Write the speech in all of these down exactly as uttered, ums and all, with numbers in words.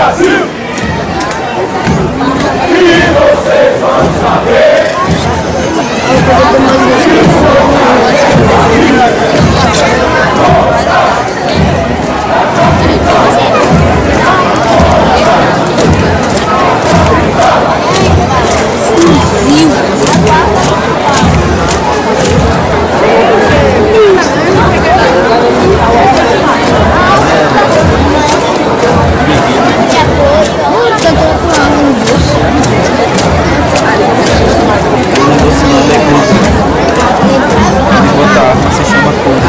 Brasil! E vocês vão saber assistir uma coisa.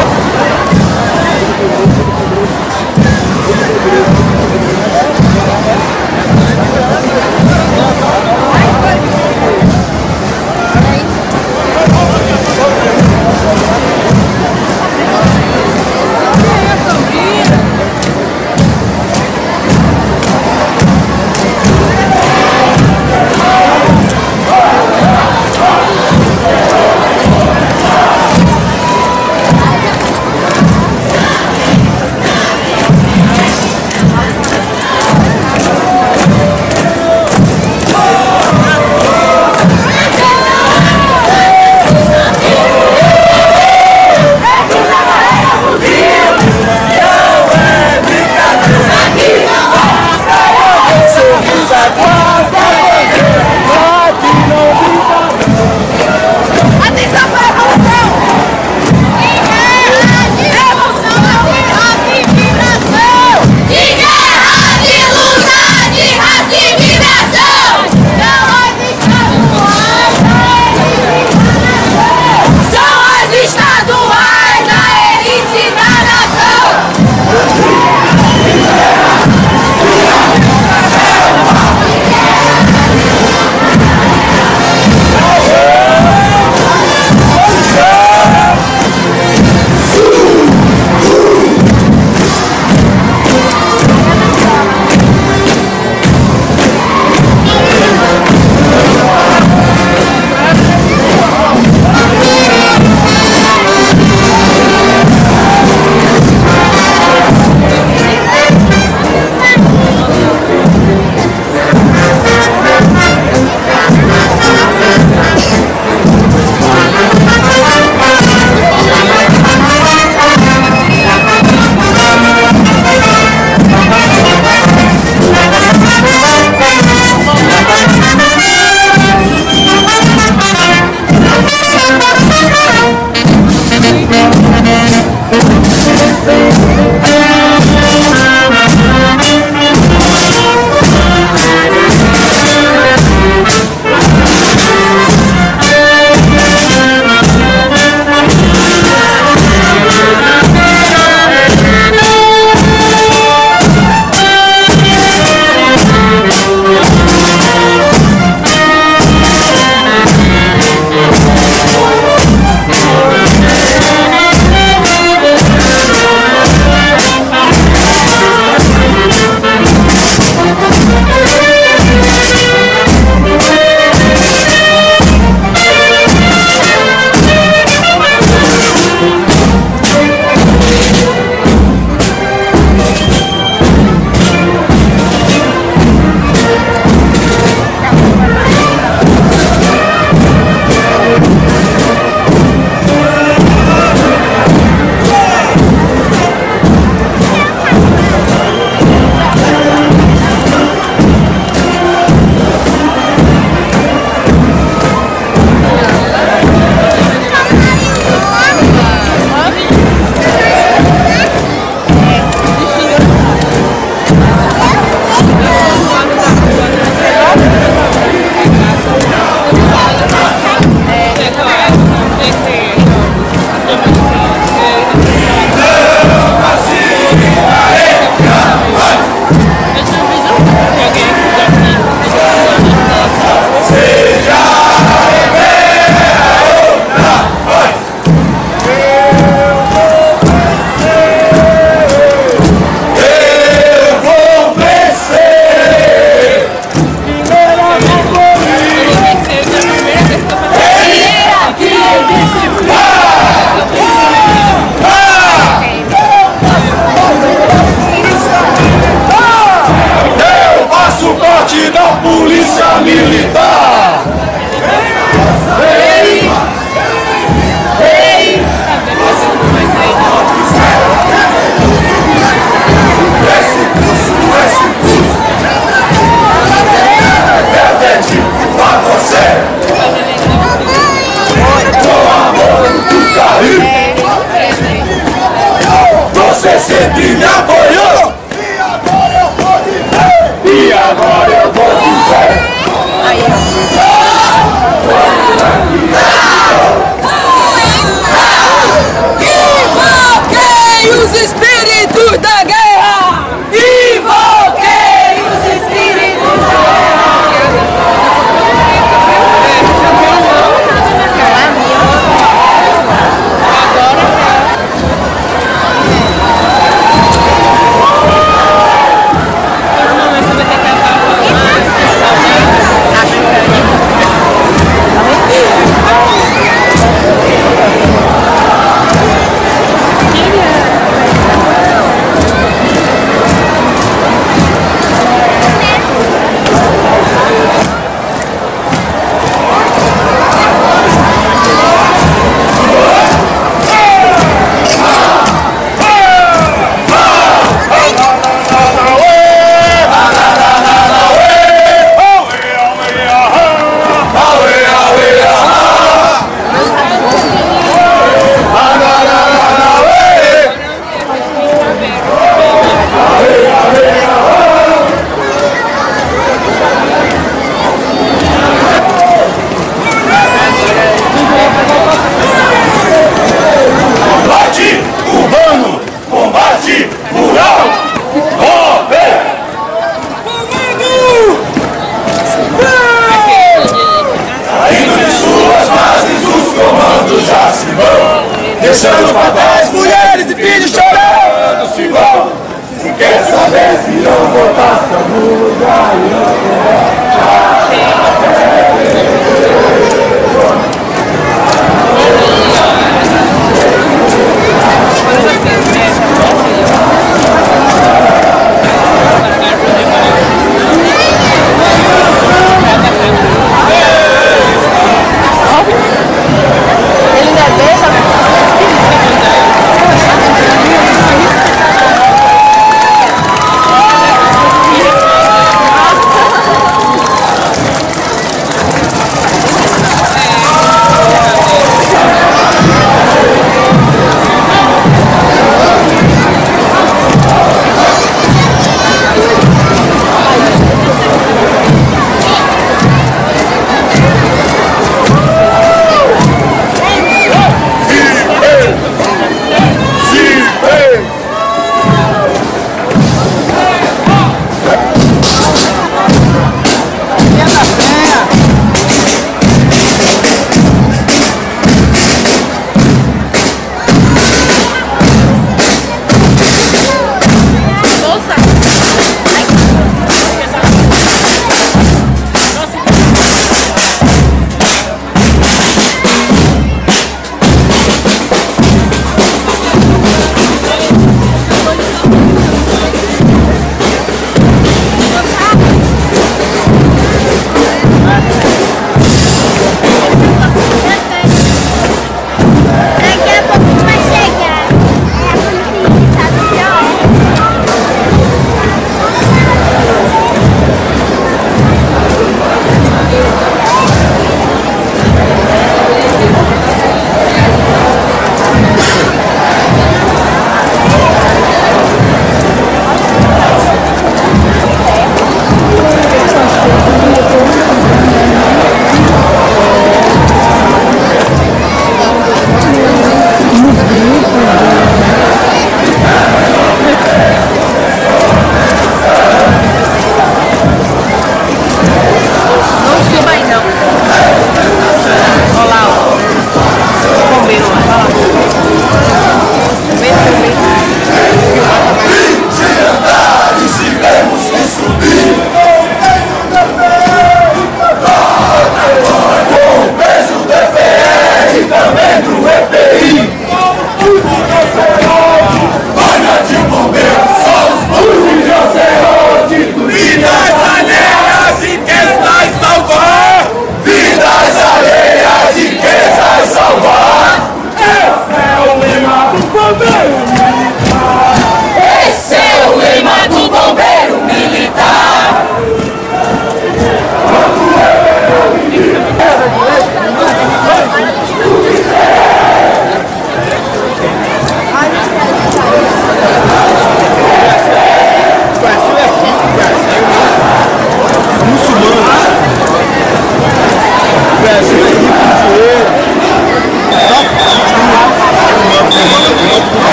dizer que me apoiou. E agora eu vou dizer. E agora eu vou dizer. Aí é. Invoquei os espíritos da guerra. Invoquei os espíritos da guerra. Agora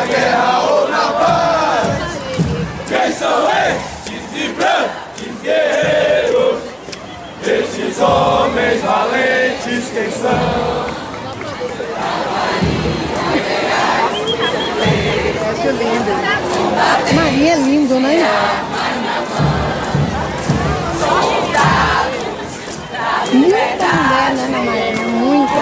na guerra ou na paz. Quem são estes e brancos guerreiros? Estes homens valentes, quem são? Maria é lindo, né? Muita mulher, né, na Maria? Muita.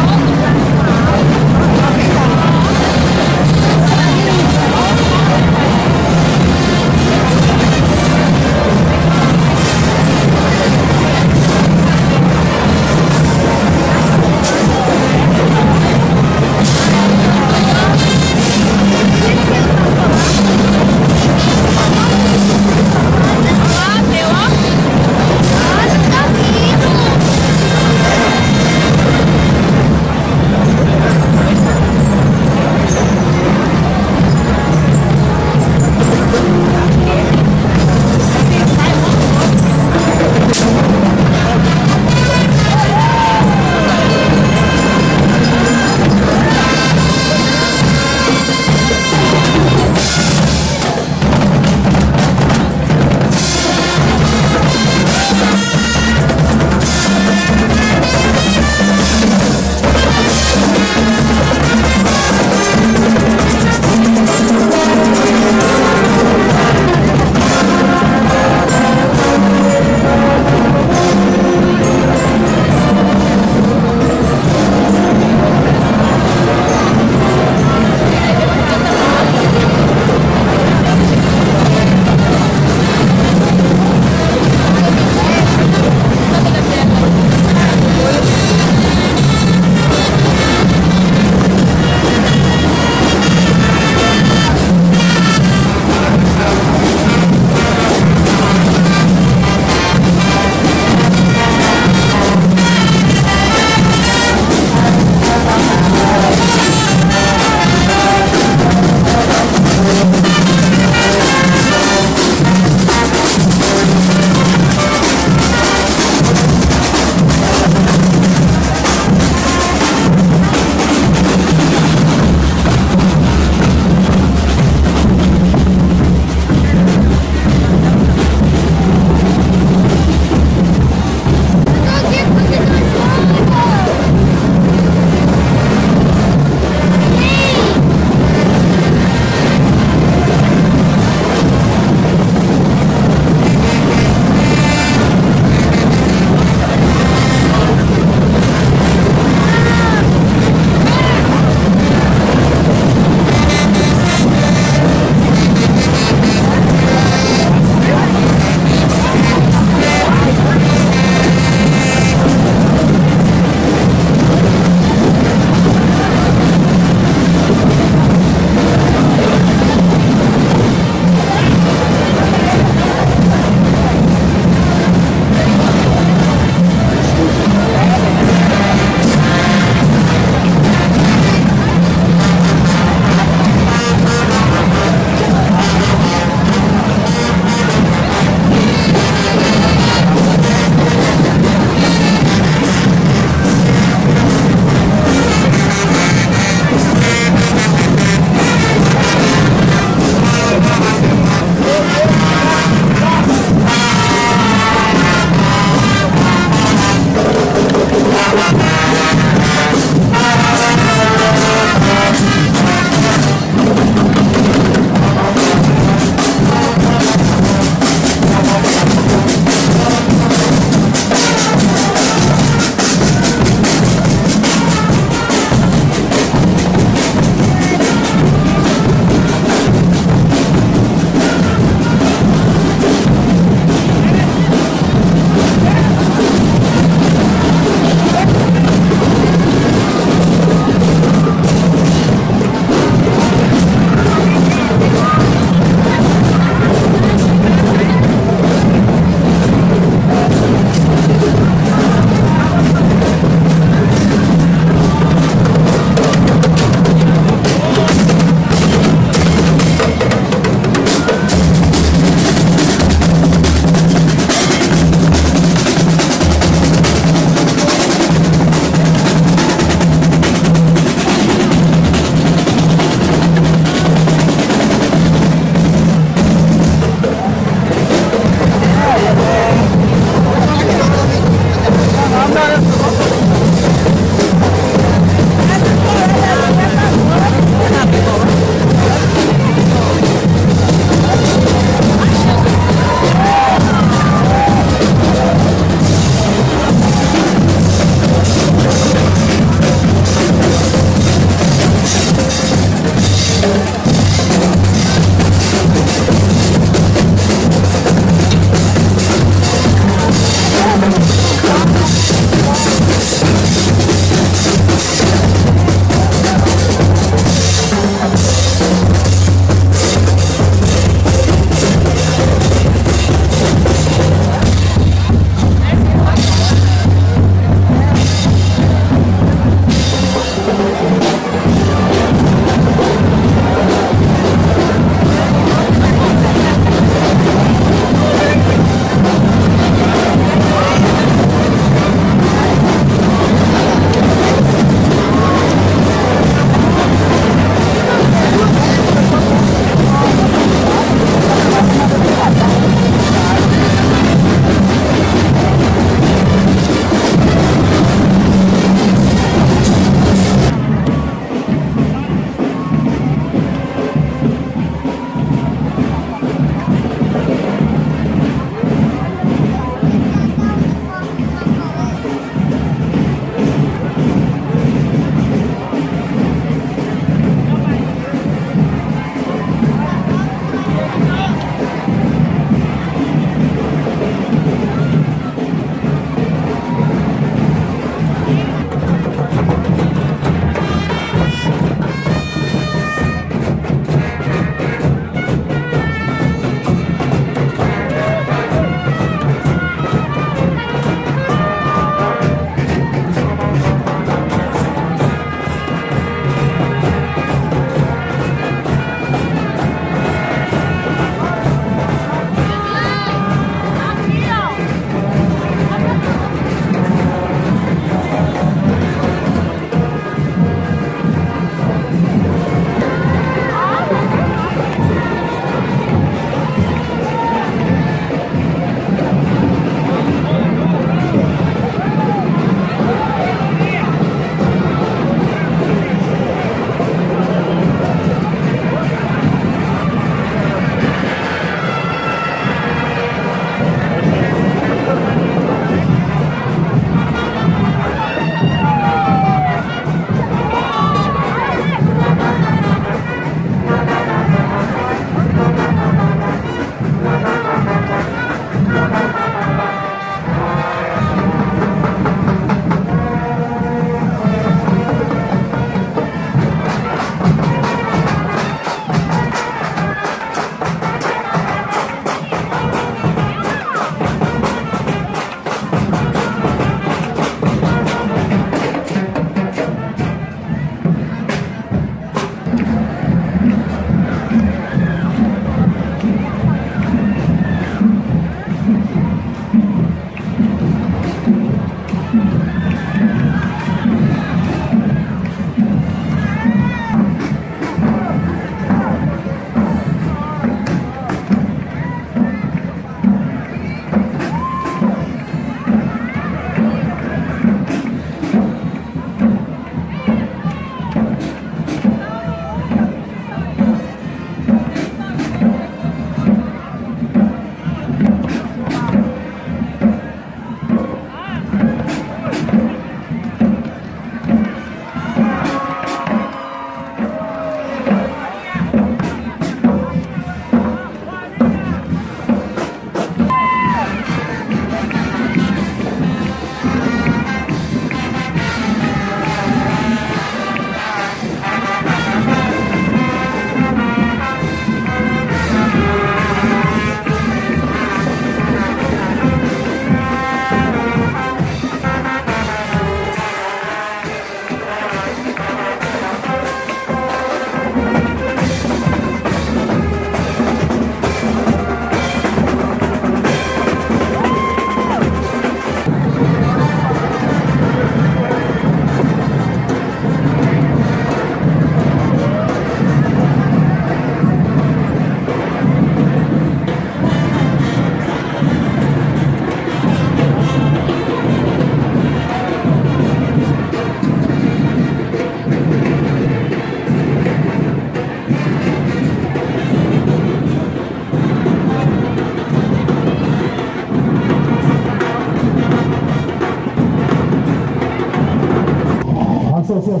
apresentação de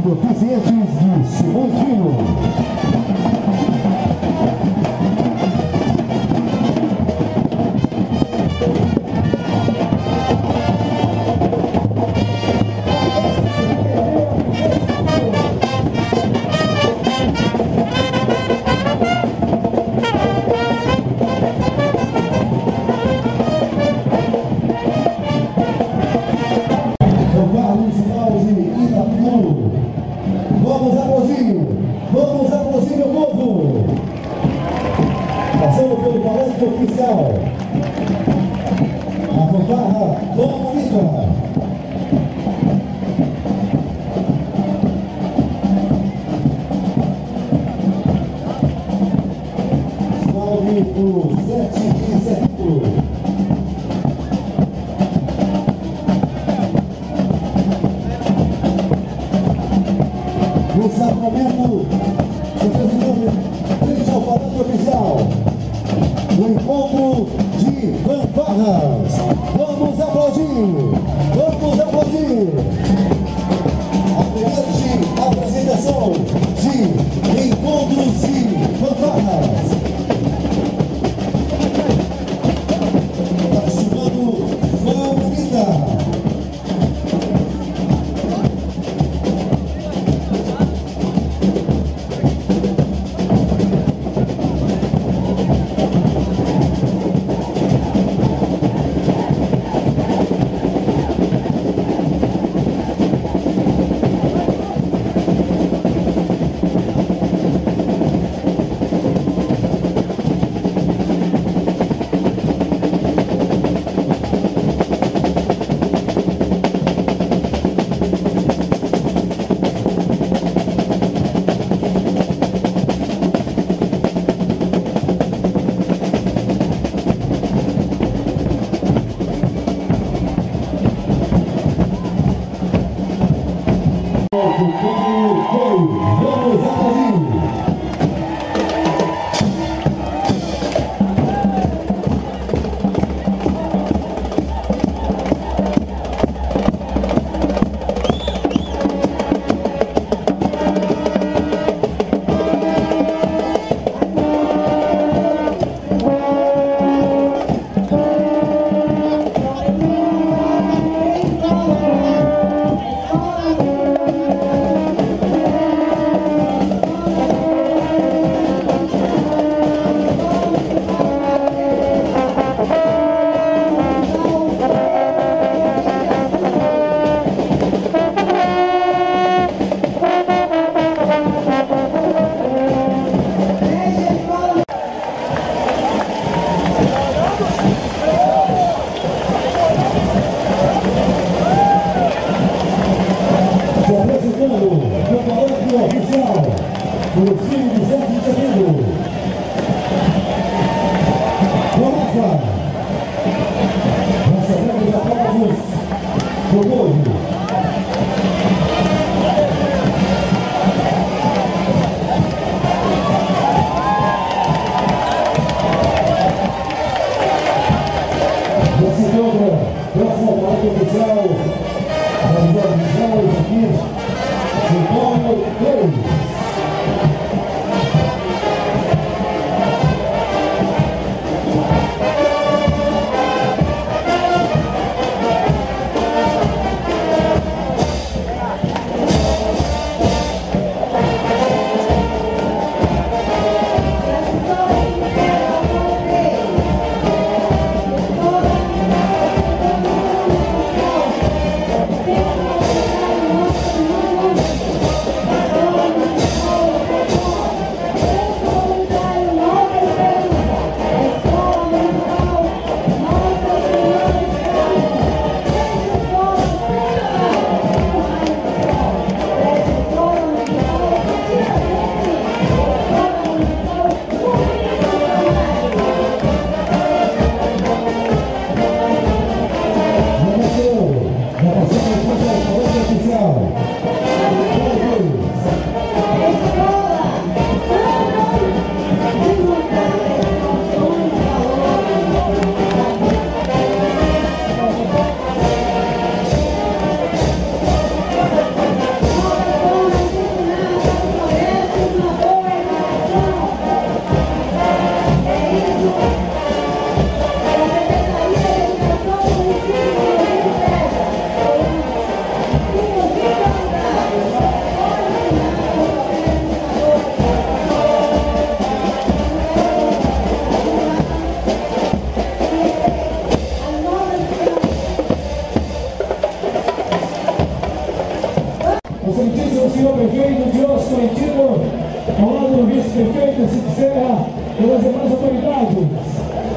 beneficiantes de Simões Filho.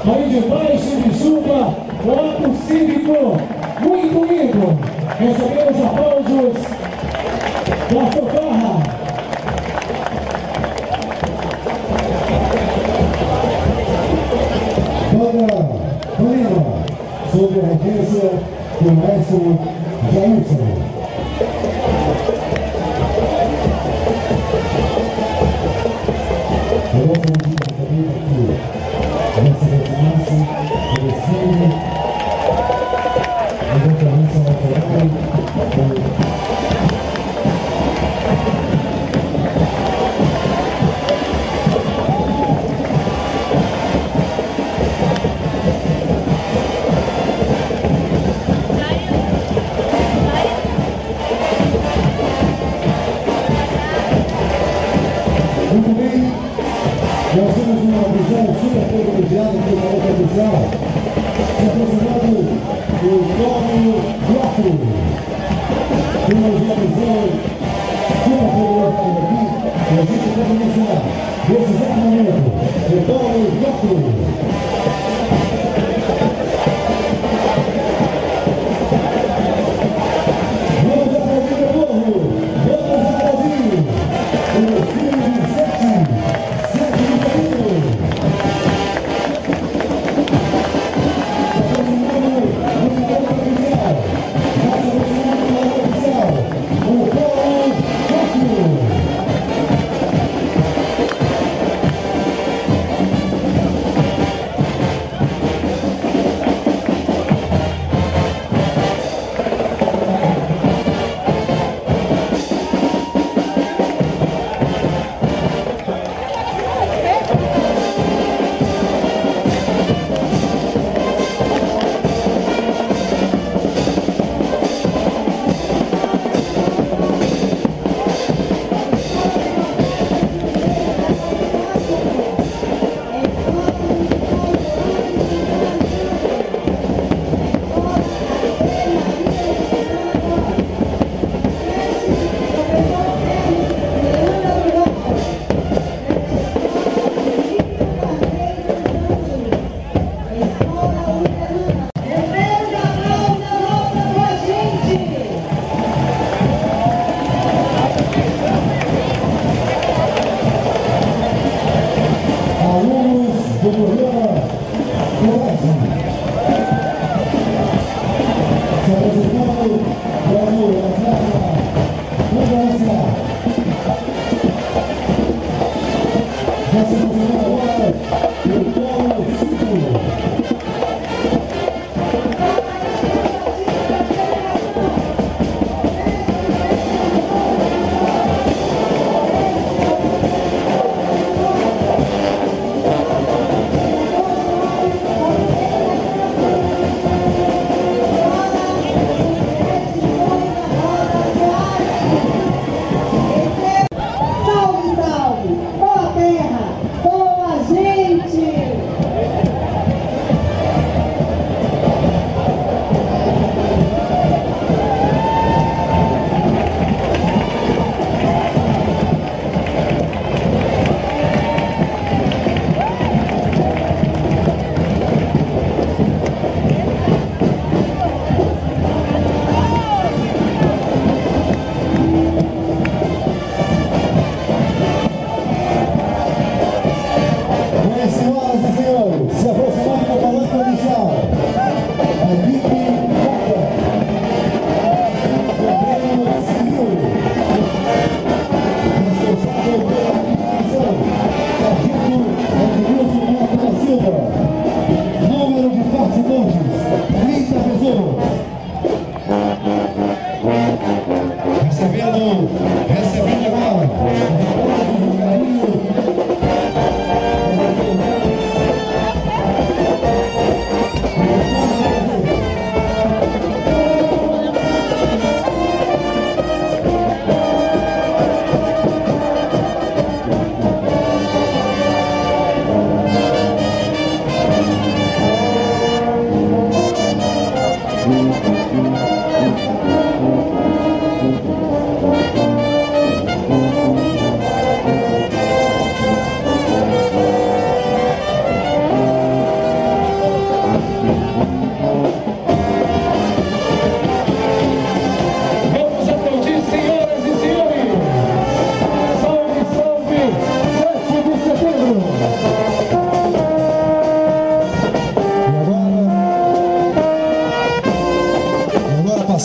aí debaixo de chuva, o ato cívico muito lindo. Recebemos aplausos da Socorra. Banda Plena, sob a regência do mestre Jailson. Thank you.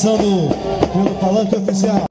começando o palanque oficial.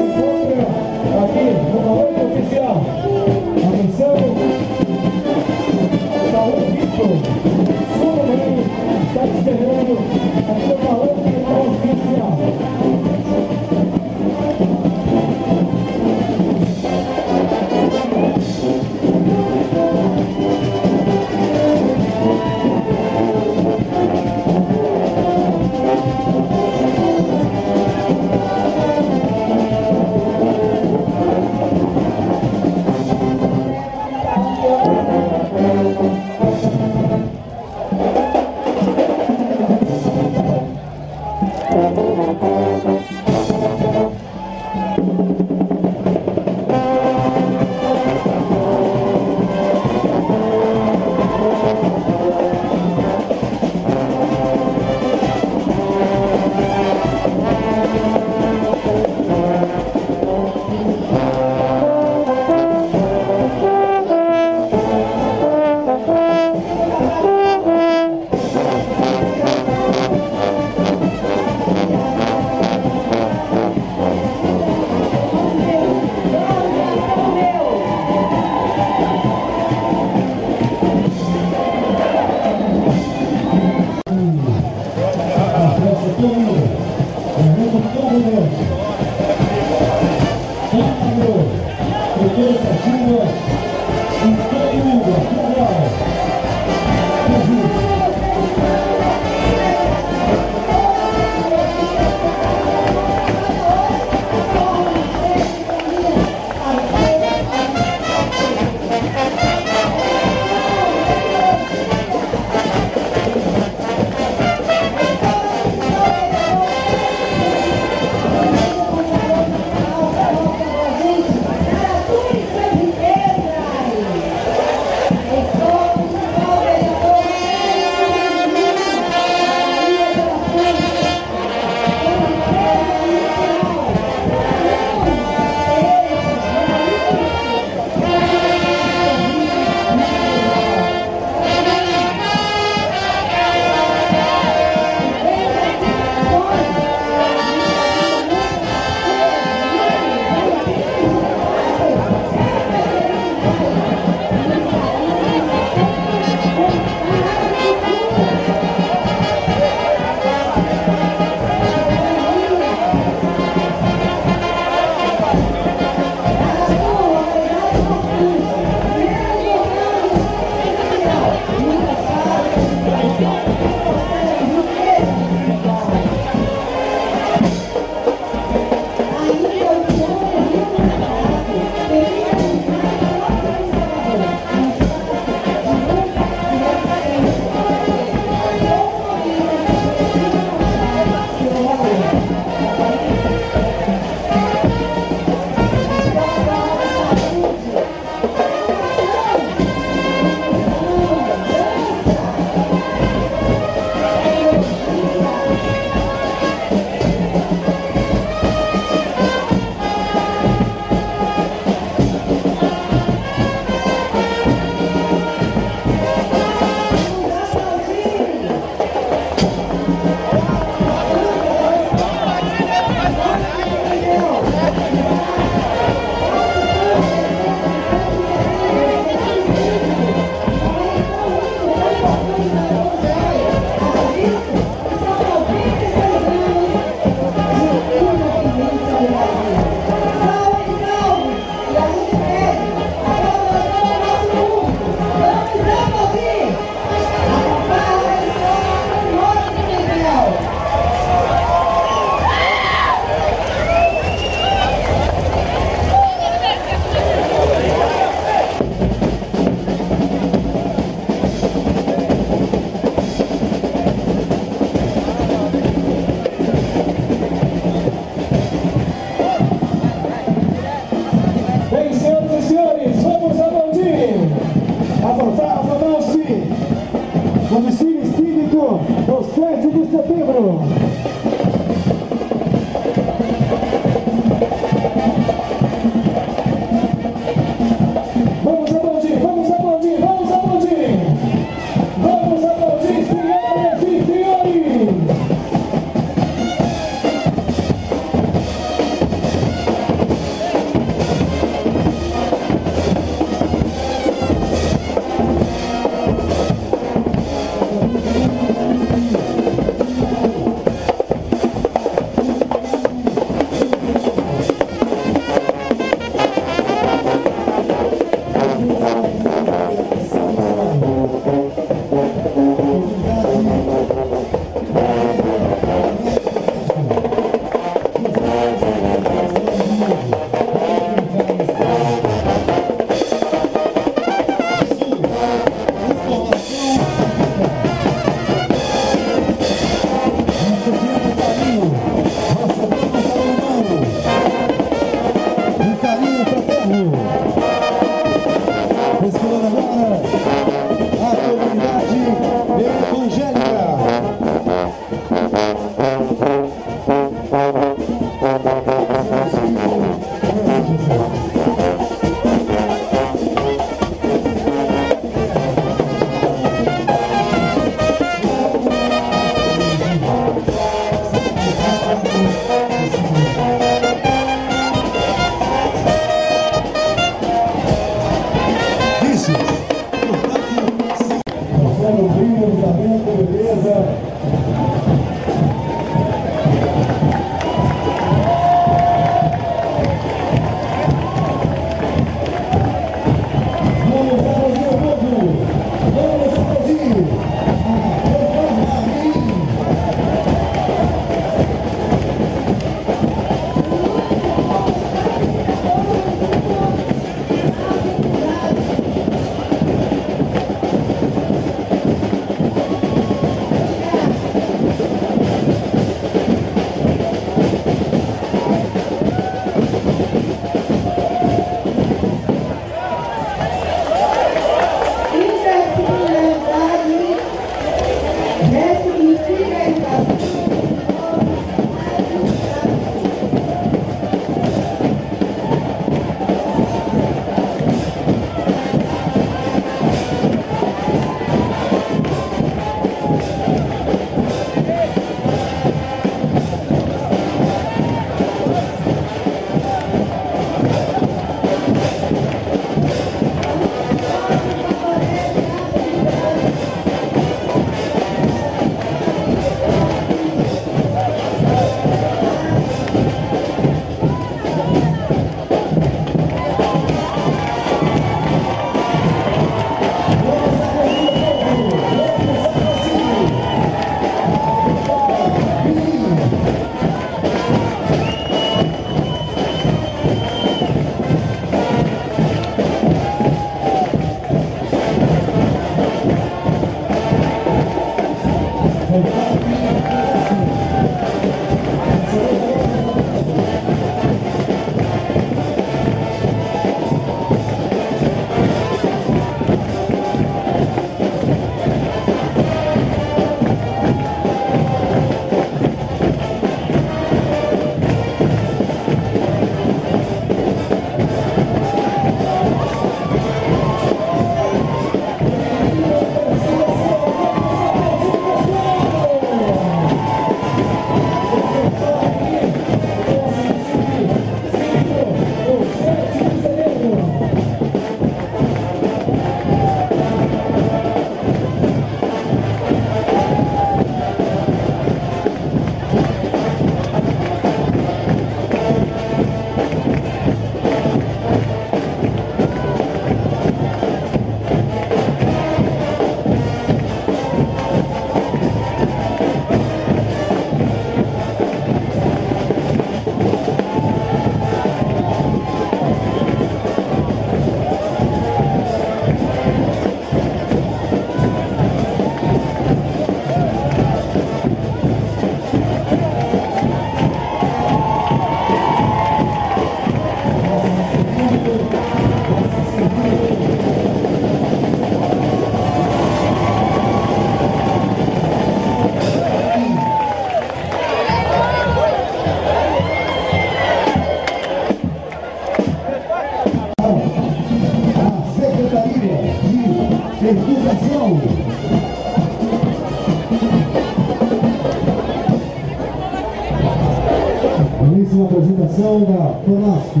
belíssima apresentação da Conasco.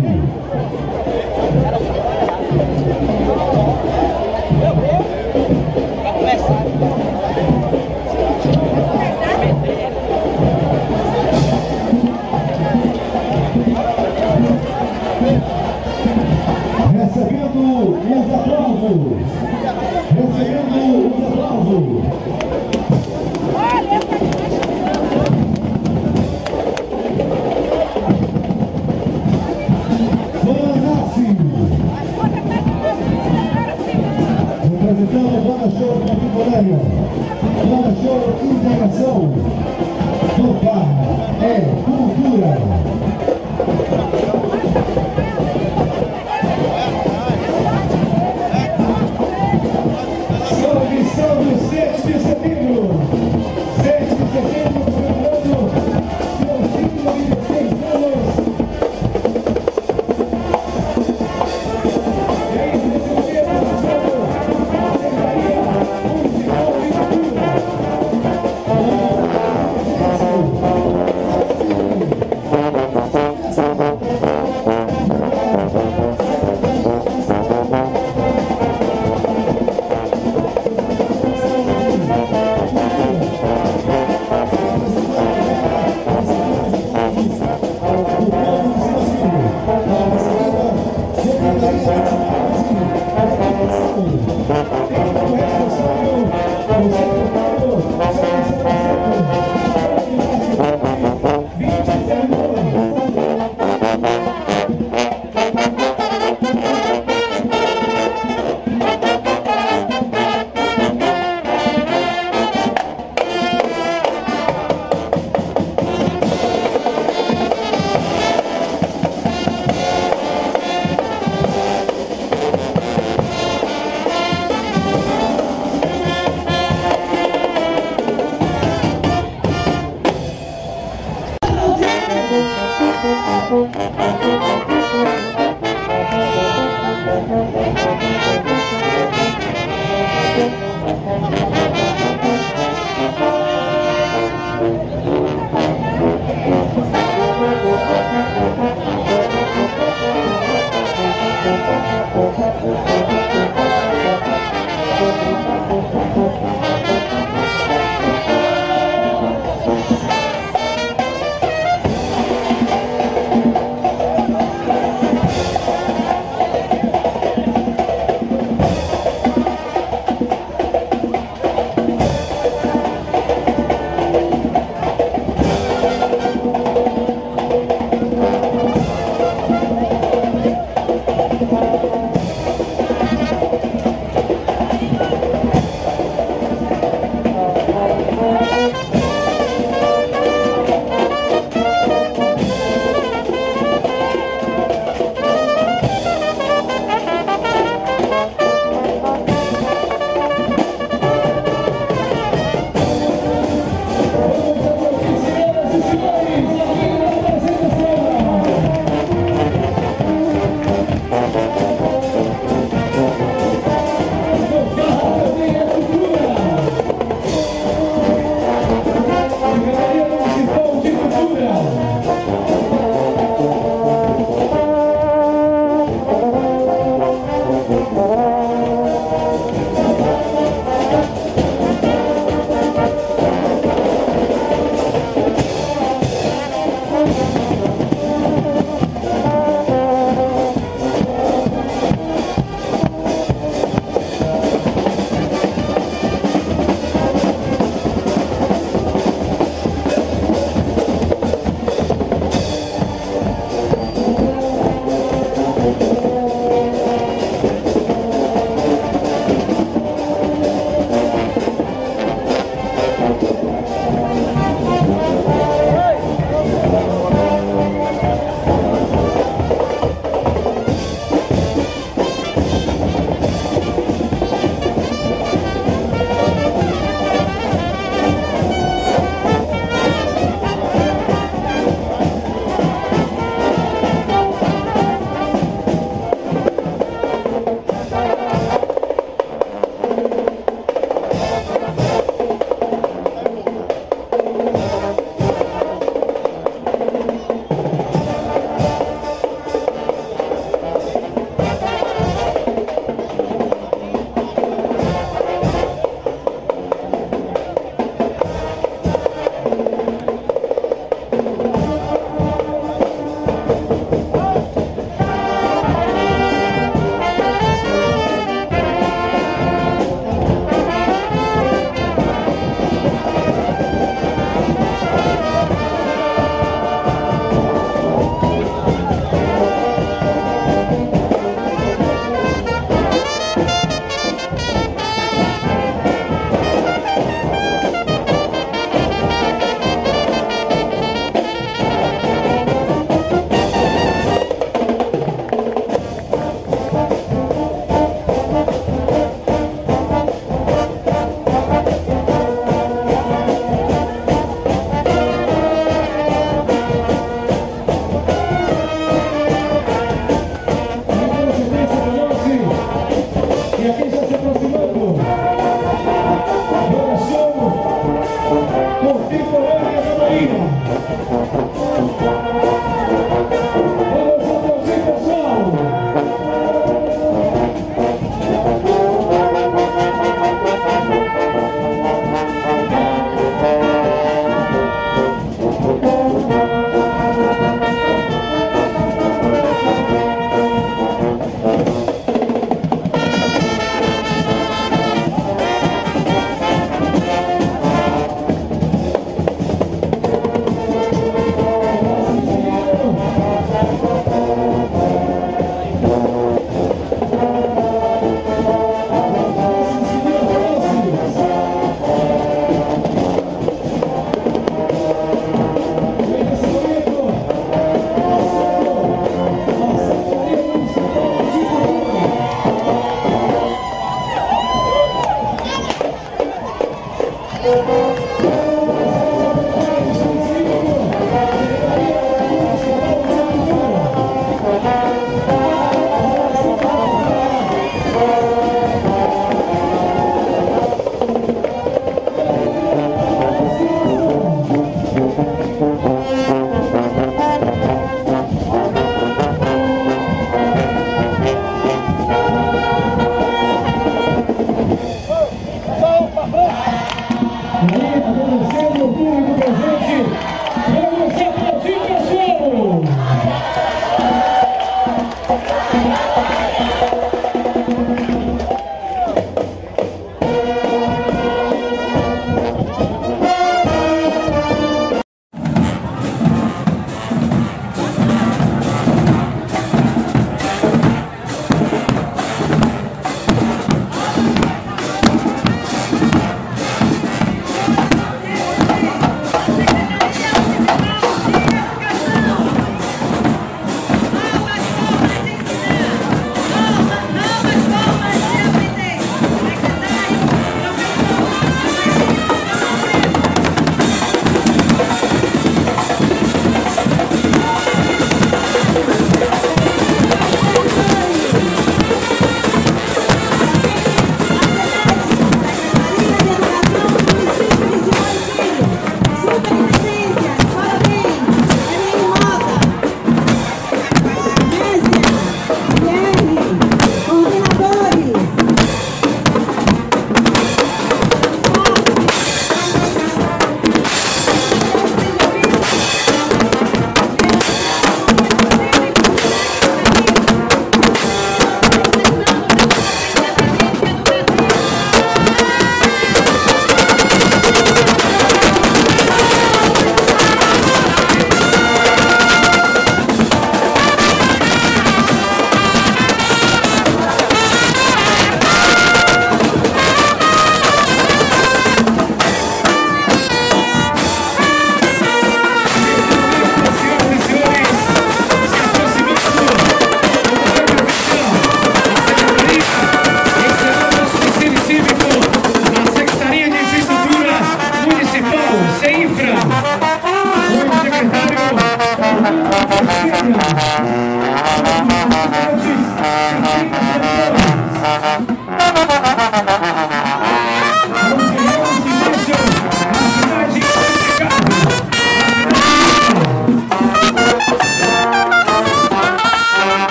Recebendo os aplausos. Recebendo os aplausos. Apresentando o Banda Show Contemporâneo, Banda Show Integração, Tocar é Cultura. Sua missão do seis de setembro, seis de setembro do primeiro ano, seus cinco a dezesseis anos. Thank you.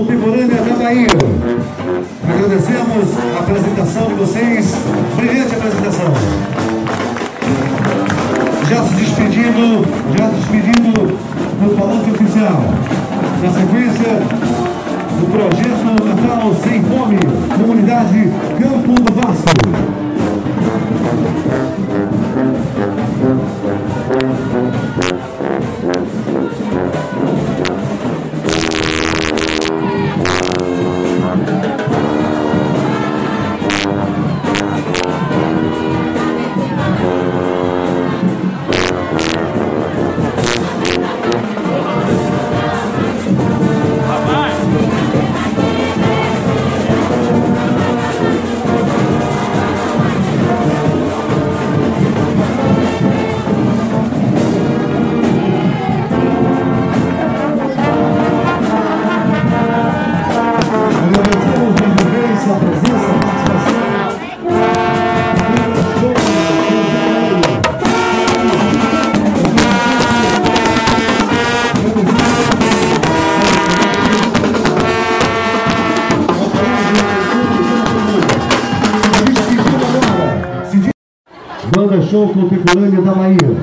contemporânea da Bahia. Agradecemos a apresentação de vocês, brilhante apresentação. Já se despedindo, já se despedindo do Palanque Oficial. Na sequência, do projeto Natal Sem Fome, comunidade Campo do Vasso. Show contemporânea da Bahia.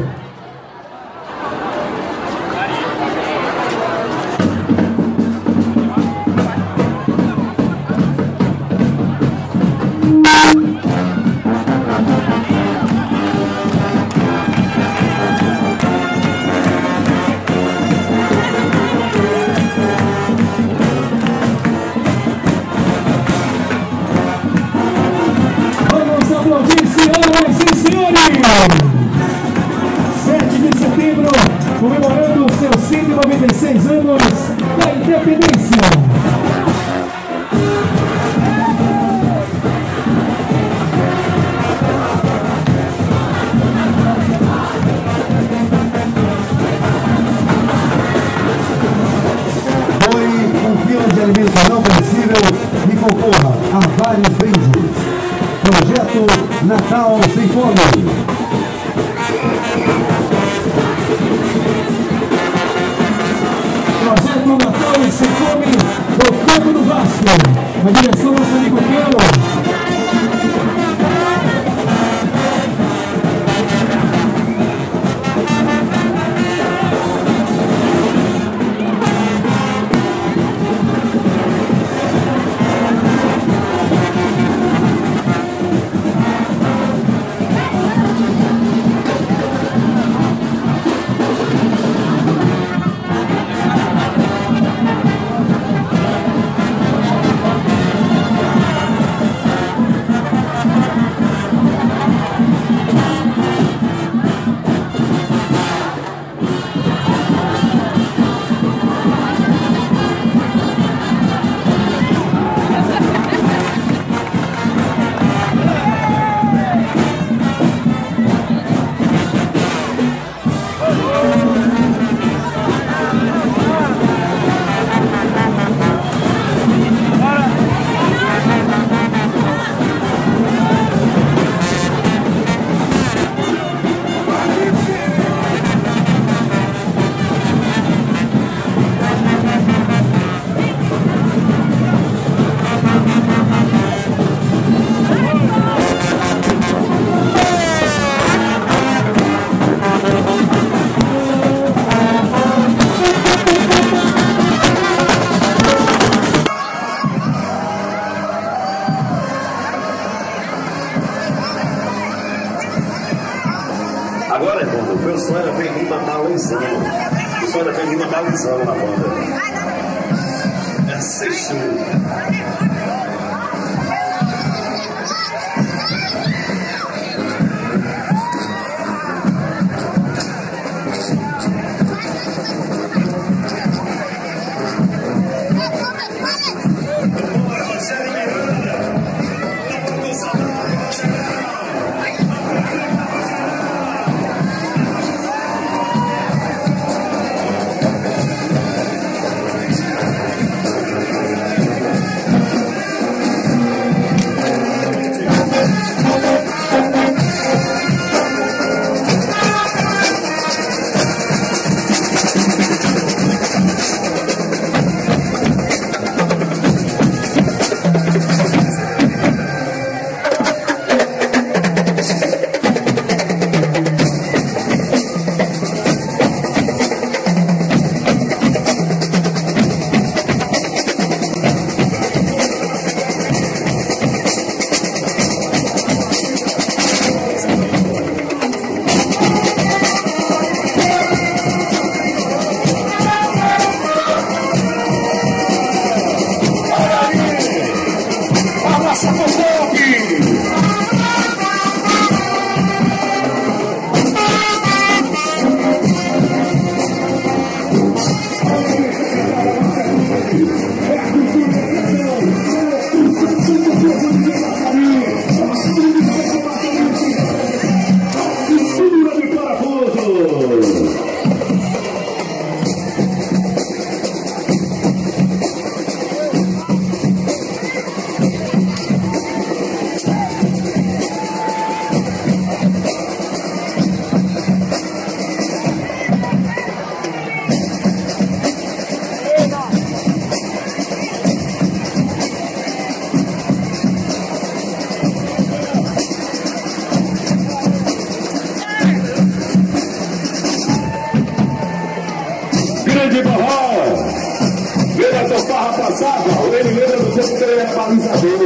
tocar, rapaziada, o Elimeira do tempo que ele é balizador.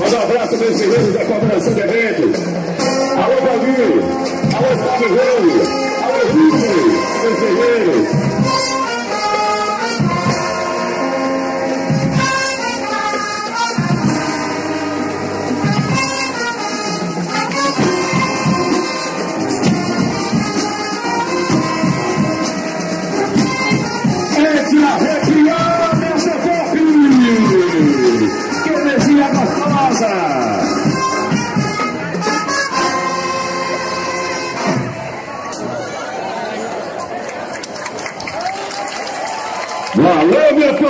Manda um abraço meus guerreiros da cooperação de eventos. Alô, Davi. Alô, Fábio de Orlando. Alô, Vini, meus guerreiros. Valeu, meu povo!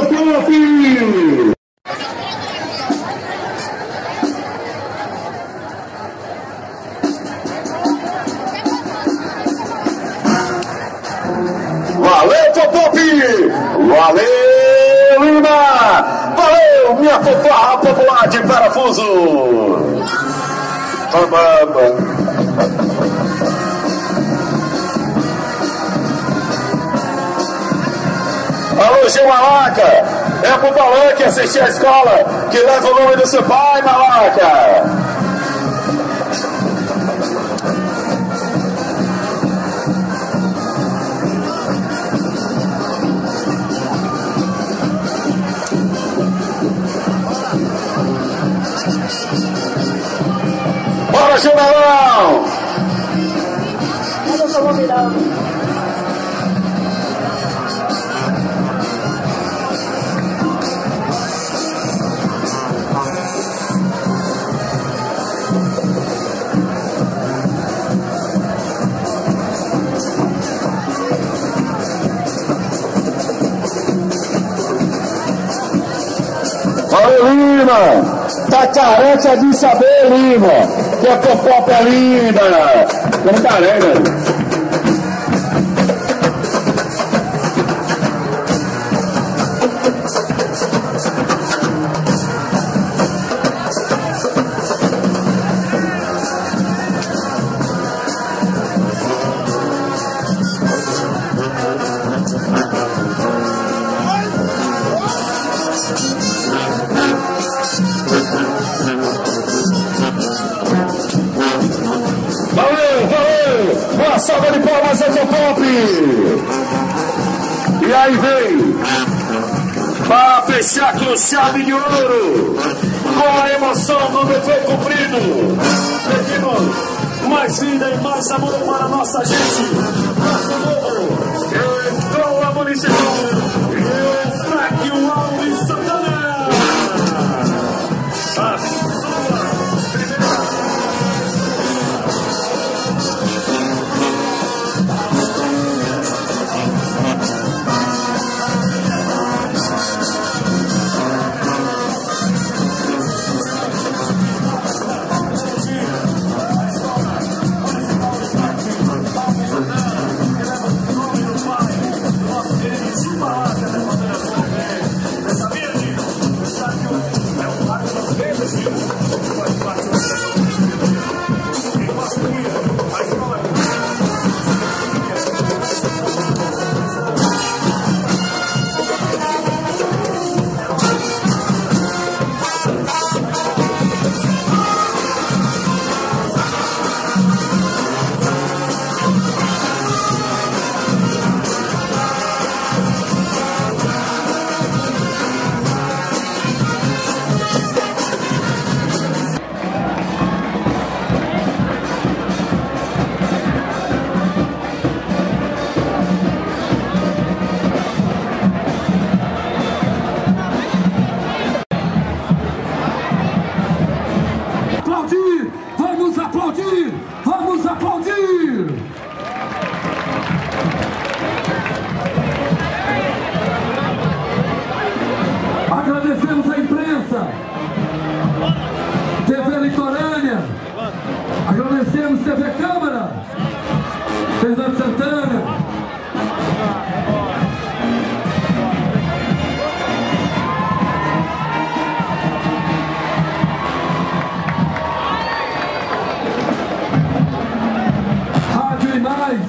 Valeu, Popopi! Valeu, Lima! Valeu, minha popá popular de parafuso! Mamamba! Alô, Gil Malaca, é pro Palanque assistir a escola que leva o nome do seu pai, Malaca. Bora, Gil Malão! Eu tô convidado. Lima, tá careta de saber, Lima, que a pop é linda, não tá, né, velho? Salva de palmas, Autopop! E aí vem, para fechar com chave de ouro, com a emoção do dever cumprido, pedimos mais vida e mais amor para a nossa gente, nosso povo, escola municipal, e o Fraquinho Alves Santana, a sua primeira. Rádio e mais.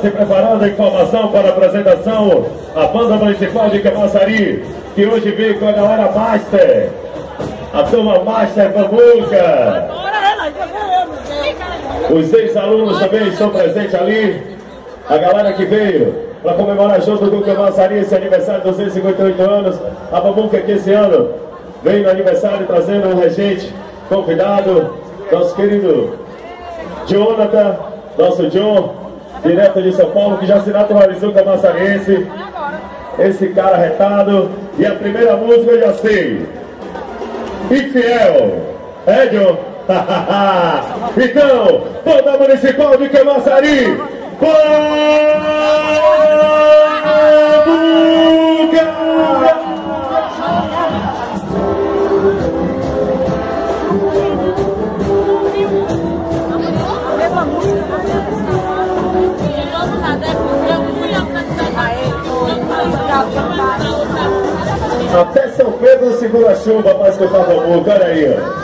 se preparando em formação para a apresentação, a banda municipal de Camaçari, que hoje vem com a galera Master, a turma Master Mambuca. Os ex-alunos também estão presentes ali, a galera que veio para comemorar junto do Camaçari esse aniversário de duzentos e cinquenta e oito anos. A Bobuca que esse ano veio no aniversário trazendo um regente convidado, nosso querido Jonathan, nosso John, direto de São Paulo, que já se naturalizou camaçariense, esse cara retado. E a primeira música eu já sei, Infiel, é John? Então, banda municipal de Camaçari, Bobuca! Até São Pedro segura a chuva para escutar a boca, olha aí, ó.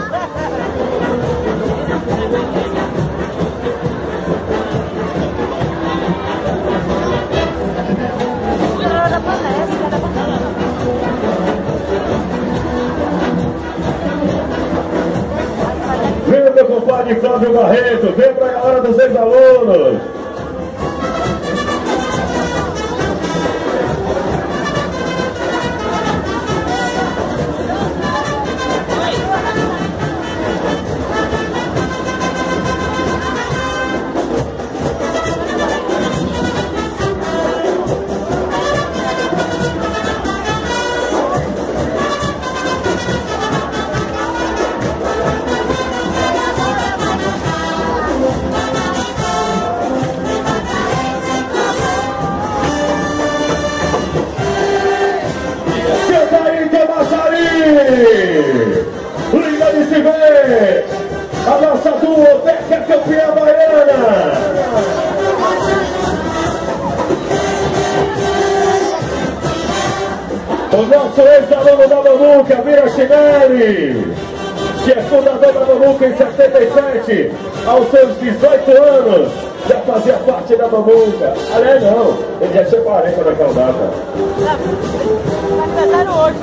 Vem, meu compadre Flávio Barreto, vem pra galera dos seus alunos. Vira Jara Chinelli, que é fundador da Bobuca em setenta e sete, aos seus dezoito anos, já fazia parte da Bobuca. Aliás, não, ele já tinha quarenta naquela data. Tá hoje,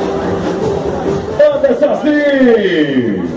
minha amiga. Anderson assim.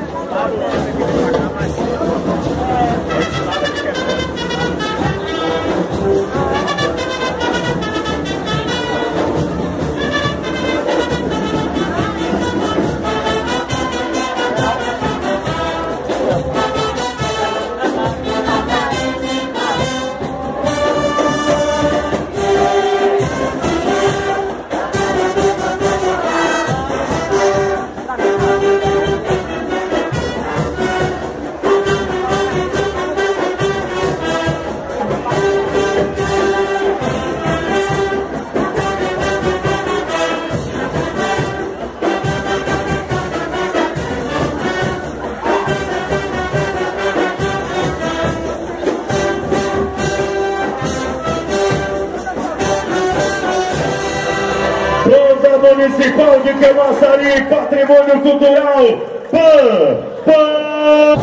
Municipal de Camaçari, patrimônio cultural, PAM, PAM!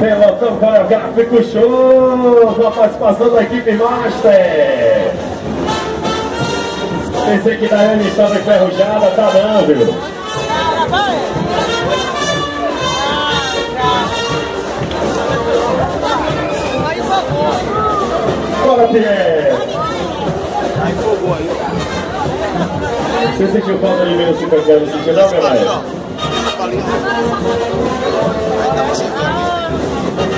Pelotão Gráfico Show, com a participação da equipe Master. Pensei que Daiane estava enferrujada, tá não, viu? Bora, Pierre! Você sentiu falta de menos cinquenta anos? Sentiu não, meu pai?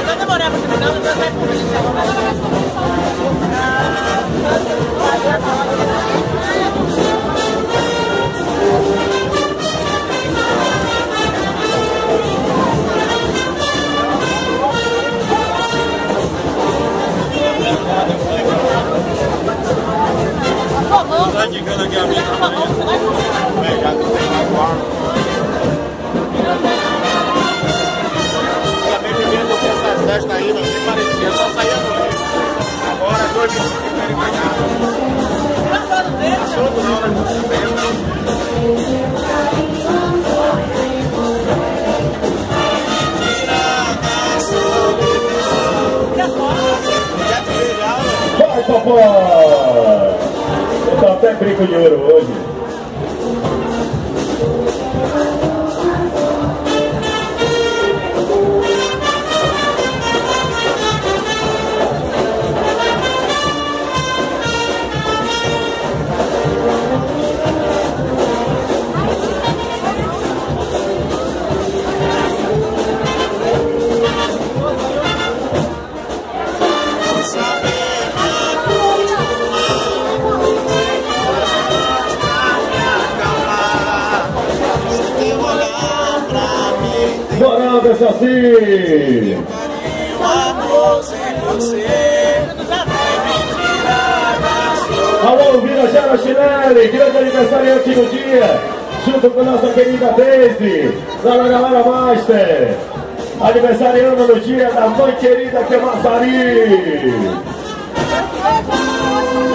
Vai demorar pra terminar, não vai por isso. Tá indicando aqui a minha também. Pegar que tem na guarda. Ela veio primeiro do que essa ainda, não parecia, só saía do meio. Agora dois minutos que querem ganhar. Brinco de Ouro hoje. Assim. Alô, Vira Jara Chinelli, grande aniversariante do dia, junto com nossa querida Daisy, da galera Master, aniversariando do dia da mãe querida Camaçari.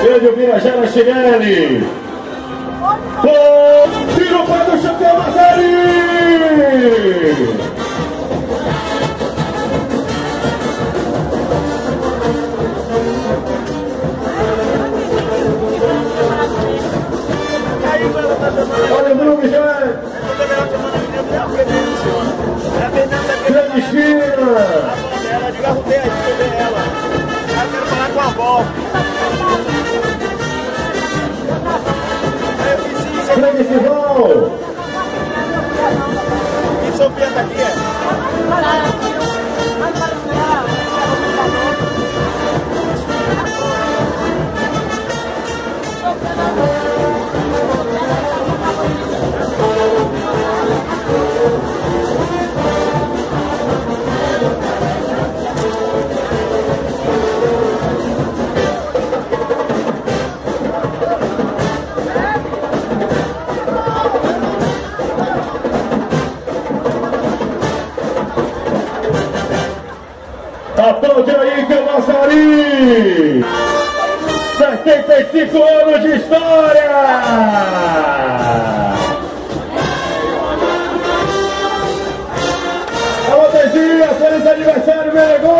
Grande Vira Jara Chinelli, oh, tira o pé do chão Camaçari. Olha o Bruno já é. Grande esquina. Diga a Rubê aí, cadê ela? Eu quero falar com a avó. Grande Simão. E Sofia tá aqui, é? Aplaude aí, Camaçari! setenta e cinco anos de história! Alô, Daisy, feliz aniversário, Meregu!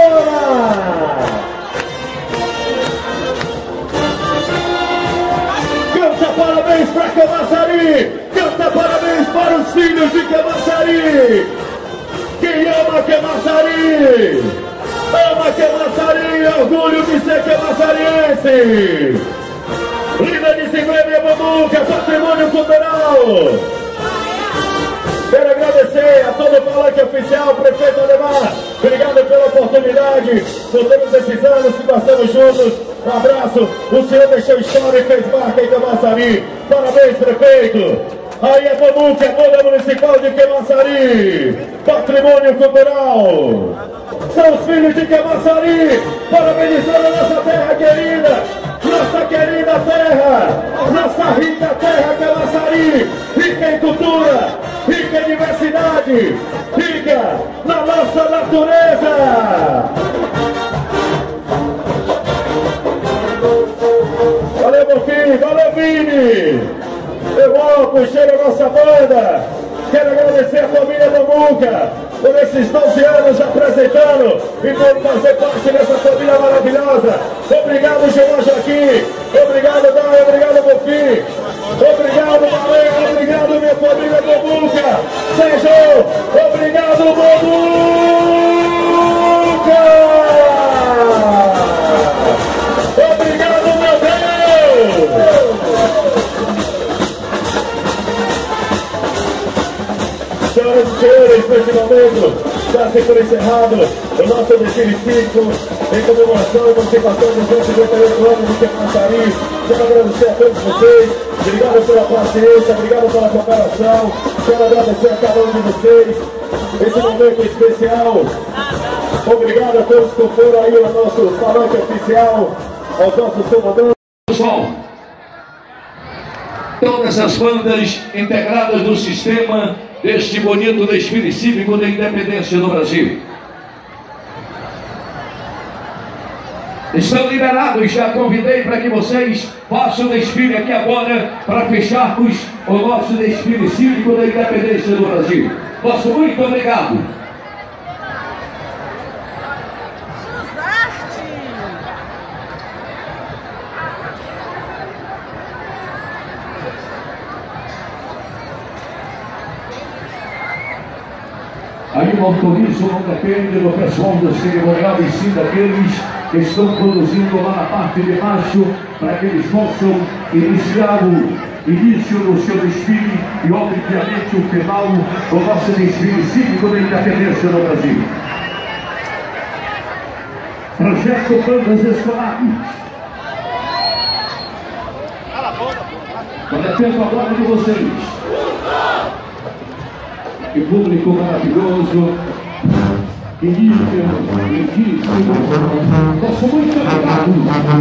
Canta parabéns para Camaçari! Canta parabéns para os filhos de Camaçari! Quem ama Camaçari! Ama Camaçari, orgulho de ser camaçariense. Linda de Cimbreme e Bobuca, patrimônio cultural. Quero agradecer a todo o palanque oficial, prefeito Ademar. Obrigado pela oportunidade, por todos esses anos que passamos juntos. Um abraço, o senhor deixou história e fez marca em Camaçari. Parabéns, prefeito. Aí a Bobuca, a banda municipal de Camaçari, patrimônio cultural. São os filhos de Camaçari, parabenizando a nossa terra querida, nossa querida terra, nossa rica terra Camaçari, rica em cultura, rica em diversidade, rica na nossa natureza. Valeu, Mofim, valeu, Vini. Eu vou puxar a nossa banda. Quero agradecer a família da Muka por esses doze anos apresentando e por fazer parte dessa família maravilhosa. Obrigado, Gilão Joaquim. Obrigado, Davi. Obrigado, Gofi. Obrigado, Valé. Obrigado, minha família Bobuca. Sejam obrigado, Bobuca. Obrigado, meu Deus. Senhoras e senhores, neste momento está sendo encerrado o nosso desfile cívico em comemoração e participação dos cento e cinquenta e oito anos de Camaçari. Quero agradecer a todos vocês, obrigado pela paciência, obrigado pela cooperação, quero agradecer a cada um de vocês, esse momento especial. Obrigado a todos que foram aí ao nosso palanque oficial, aos nossos comandantes. Pessoal, todas as bandas integradas no sistema deste bonito desfile cívico da independência do Brasil. Estão liberados, já convidei para que vocês façam o desfile aqui agora para fecharmos o nosso desfile cívico da independência do Brasil. Nosso muito obrigado. Aí autorizo, não depende do pessoal do cerimonial e sim daqueles que estão produzindo lá na parte de baixo, para que eles possam iniciar o início do seu desfile e, obviamente, o final do nosso desfile cívico da independência do Brasil. Projeto Bandas Escolares. Projeto agora de vocês. Que público maravilhoso, querido, lindíssimo. Nosso muito obrigado.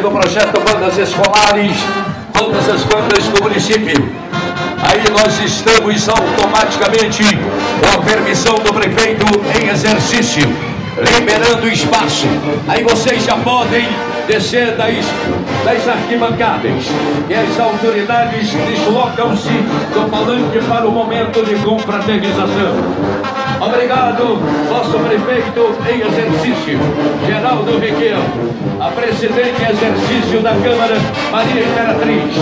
Do projeto Bandas Escolares, todas as bandas do município. Aí nós estamos automaticamente com a permissão do prefeito em exercício, liberando espaço. Aí vocês já podem descer das, das arquibancadas e as autoridades deslocam-se do palanque para o momento de confraternização. Obrigado, nosso prefeito em exercício, Geraldo Requeiro, a presidente em exercício da Câmara, Maria Imperatriz,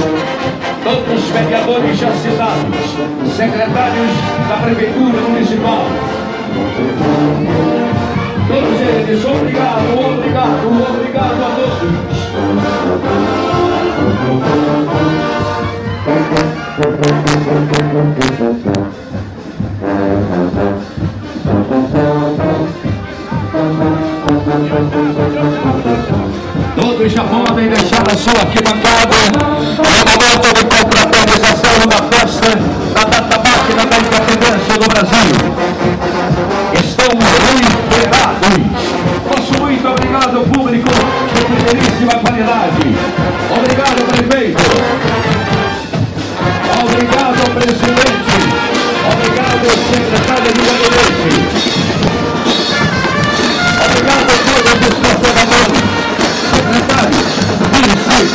todos os vereadores já citados, secretários da Prefeitura Municipal. Todos eles, obrigado, obrigado, obrigado a todos. Todos já podem deixar a sua arquibancada no momento de confraternização da festa da data máxima da independência do Brasil. Estamos liberados. Nosso muito obrigado, público de primeiríssima qualidade. Obrigado, prefeito. Obrigado, presidente. Obrigado, secretário de gabinete. Obrigado a todos os coordenadores, secretários, vice,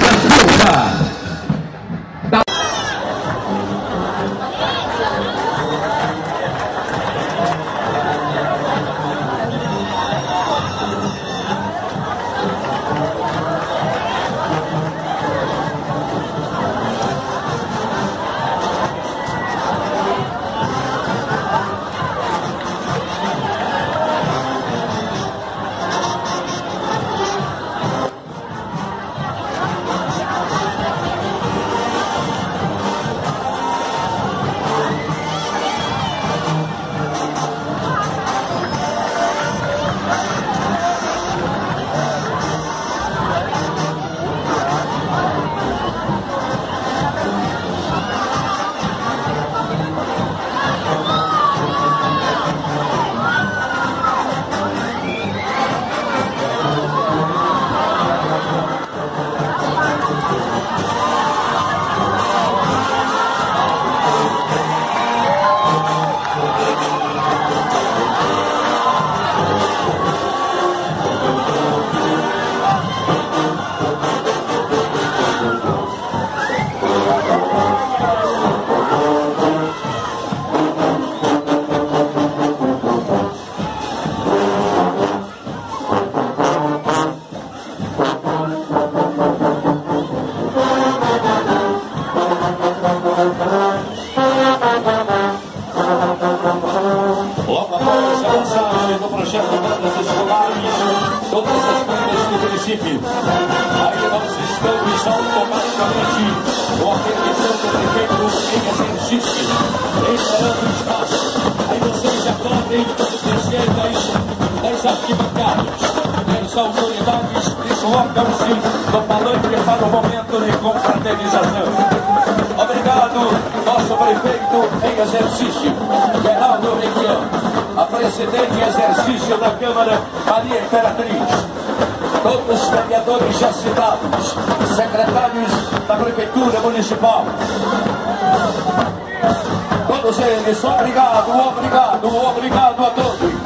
da Silva. Logo após a passagem do projeto Bandas Escolares, todas as bandas do município, aí nós estamos automaticamente organizando o prefeito em exercício, entrando o espaço. Aí vocês já podem descer das, das arquibancadas, das autoridades, deslocam-se do palanque para o momento de confraternização. Obrigado, nosso prefeito em exercício, Geraldo Requeiro, a presidente em exercício da Câmara, Maria Imperatriz, todos os vereadores já citados, secretários da Prefeitura Municipal, todos eles, obrigado, obrigado, obrigado a todos.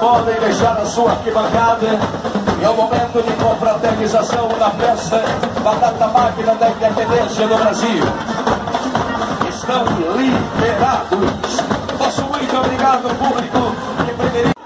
Podem deixar a sua arquibancada e é o momento de confraternização da festa da data magna da independência do Brasil. Estão liberados. Nosso muito obrigado, público de primeira.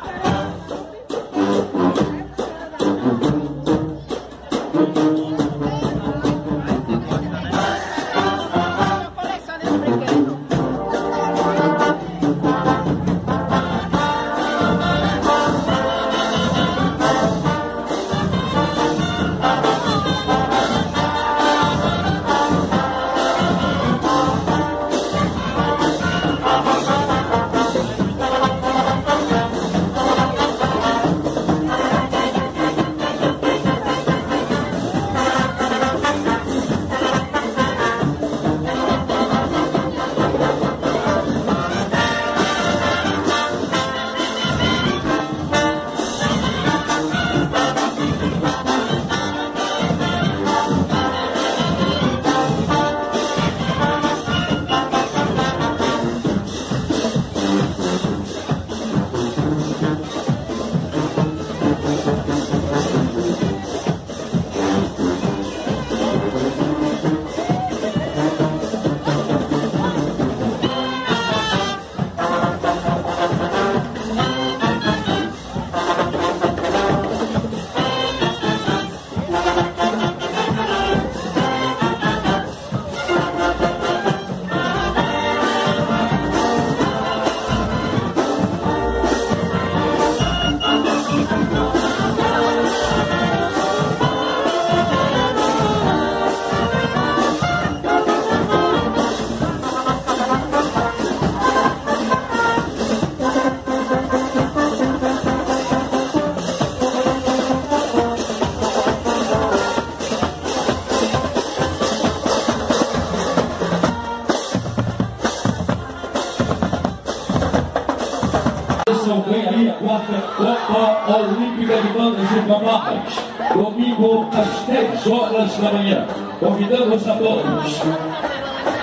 Olímpica de Bandos e Comunidades, domingo às três horas da manhã. Convidamos a todos.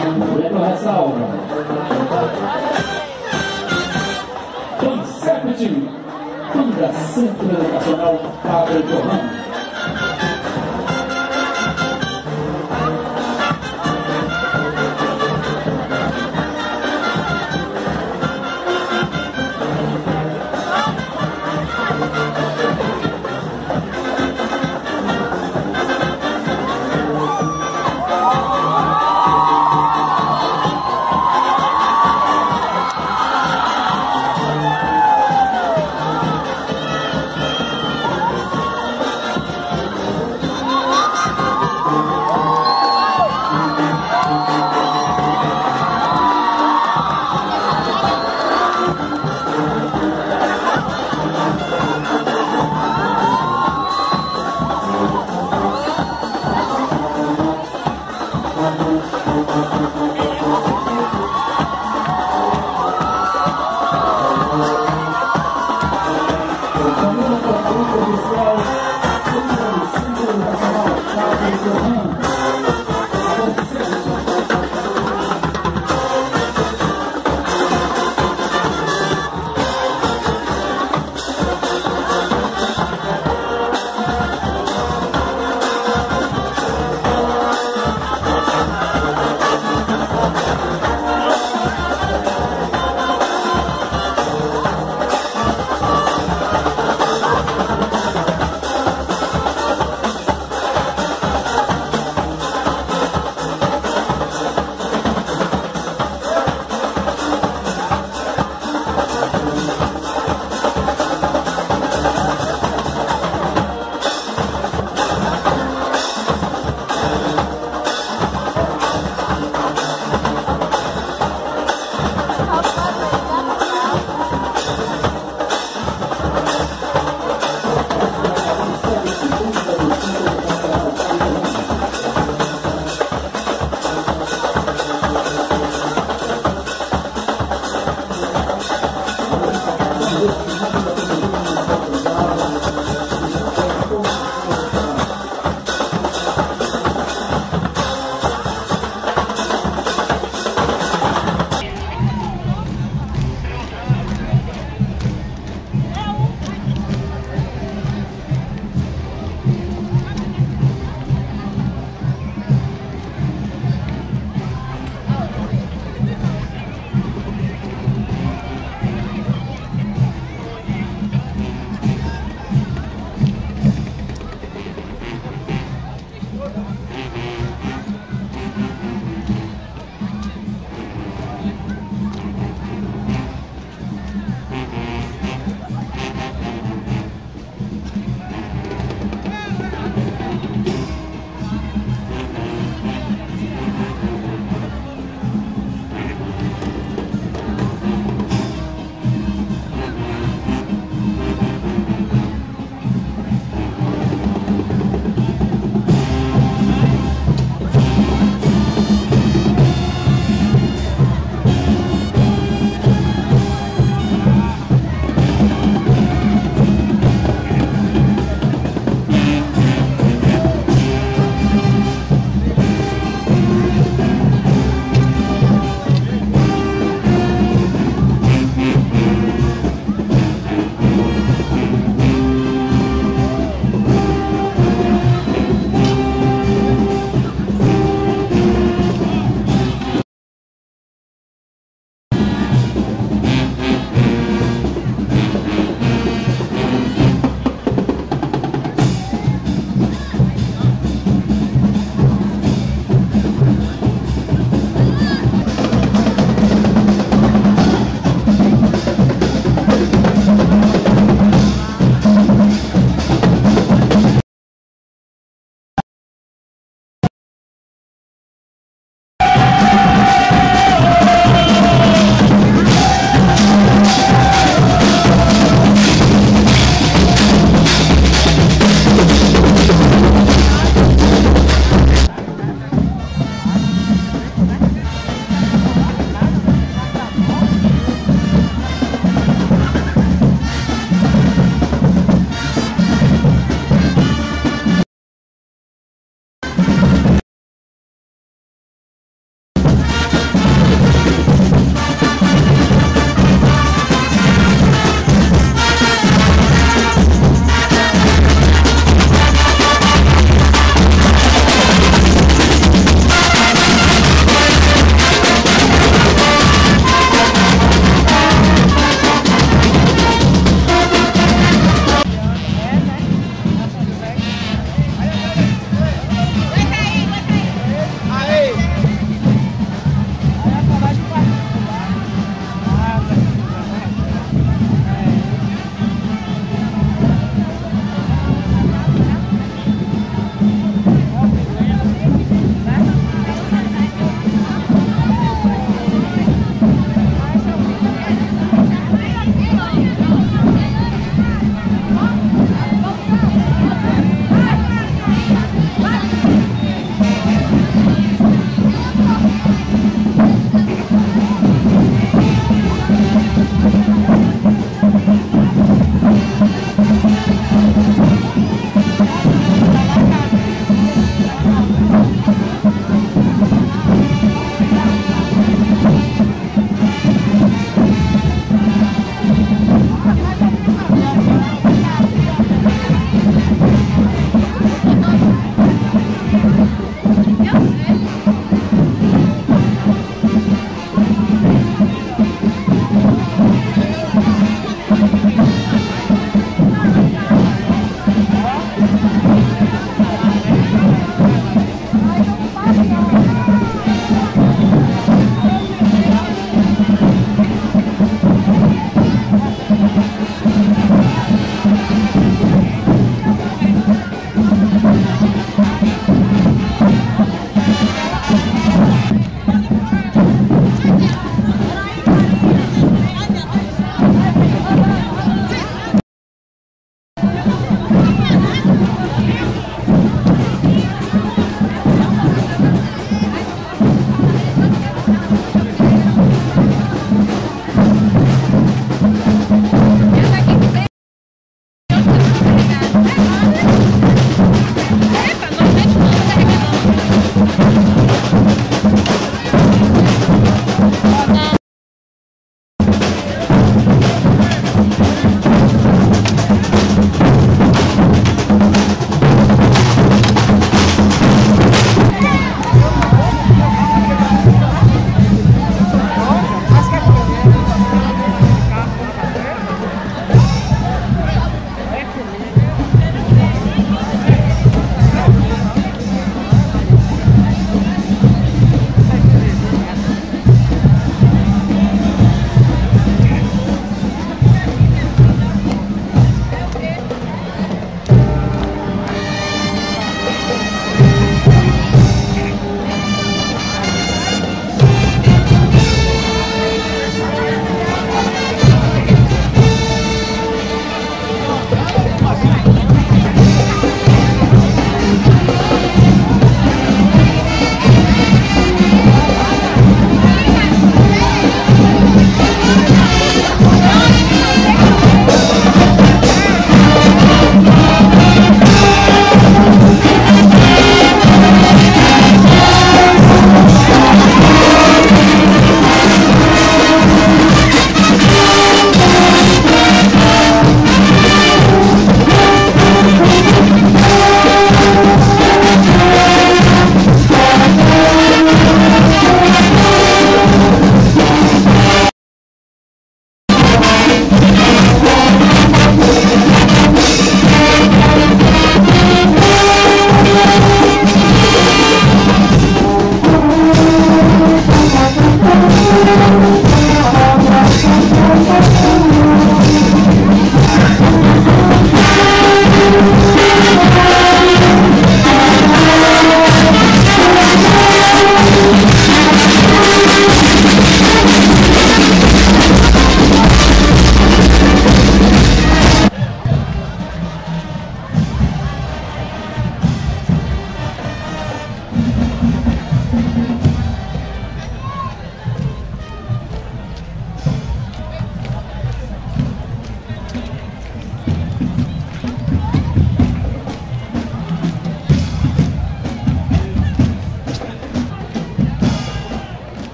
Primeiro ressalva. Concepto, Panda Centro Educacional Fábio de Orlando.